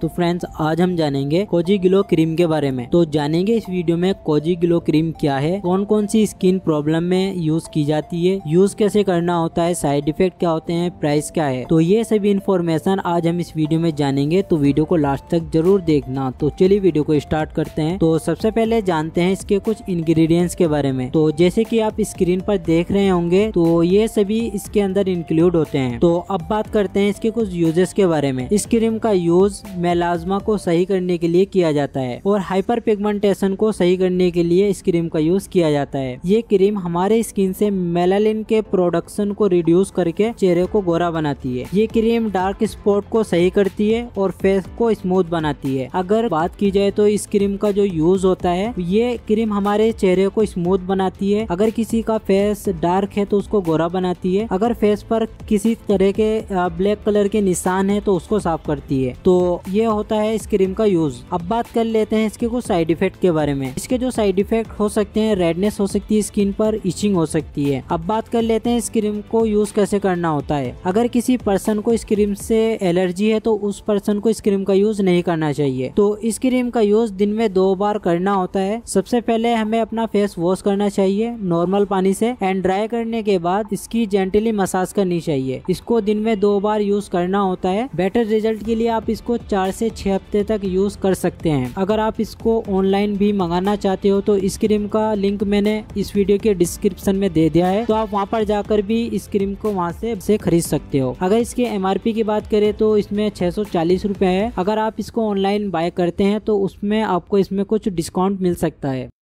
तो फ्रेंड्स आज हम जानेंगे कोजी ग्लो क्रीम के बारे में। तो जानेंगे इस वीडियो में कोजी ग्लो क्रीम क्या है, कौन कौन सी स्किन प्रॉब्लम में यूज की जाती है, यूज कैसे करना होता है, साइड इफेक्ट क्या होते हैं, प्राइस क्या है। तो ये सभी इन्फॉर्मेशन आज हम इस वीडियो में जानेंगे, तो वीडियो को लास्ट तक जरूर देखना। तो चलिए वीडियो को स्टार्ट करते हैं। तो सबसे पहले जानते हैं इसके कुछ इंग्रेडिएंट्स के बारे में। तो जैसे कि आप स्क्रीन पर देख रहे होंगे, तो ये सभी इसके अंदर इंक्लूड होते हैं। तो अब बात करते हैं इसके कुछ यूजेस के बारे में। इस क्रीम का यूज मेलाज्मा को सही करने के लिए किया जाता है और हाइपर पिगमेंटेशन को सही करने के लिए इस क्रीम का यूज किया जाता है। ये क्रीम हमारे स्किन से मेलानिन के प्रोडक्शन को रिड्यूस करके चेहरे को गोरा बनाती है। ये क्रीम डार्क स्पॉट को सही करती है और फेस को स्मूथ बनाती है। अगर बात की जाए तो इस क्रीम का जो यूज होता है, ये क्रीम हमारे चेहरे को स्मूथ बनाती है। अगर किसी का फेस डार्क है तो उसको गोरा बनाती है। अगर फेस पर किसी तरह के ब्लैक कलर के निशान है तो उसको साफ करती है। तो ये होता है इस क्रीम का यूज। अब बात कर लेते हैं इसके कुछ साइड इफेक्ट के बारे में। इसके जो साइड इफेक्ट हो सकते हैं, रेडनेस हो सकती है स्किन पर, इचिंग हो सकती है। अब बात कर लेते हैं इस क्रीम को यूज कैसे करना होता है। अगर किसी पर्सन को इस क्रीम से एलर्जी है तो उस पर्सन को इस क्रीम का यूज नहीं करना चाहिए। तो इस क्रीम का यूज दिन में 2 बार करना होता है। सबसे पहले हमें अपना फेस वॉश करना चाहिए नॉर्मल पानी से, एंड ड्राई करने के बाद इसकी जेंटली मसाज करनी चाहिए। इसको दिन में 2 बार यूज करना होता है। बेटर रिजल्ट के लिए आप इसको 4 से 6 हफ्ते तक यूज कर सकते हैं। अगर आप इसको ऑनलाइन भी मंगाना चाहते हो तो इस क्रीम का लिंक मैंने इस वीडियो के डिस्क्रिप्शन में दे दिया है, तो आप वहां पर जाकर भी इस क्रीम को वहां से खरीद सकते हो। अगर इसके MRP की बात करें तो इसमें 640 रुपए है। अगर आप इसको ऑनलाइन बाय करते हैं तो उसमें आपको इसमें कुछ डिस्काउंट मिल सकता है।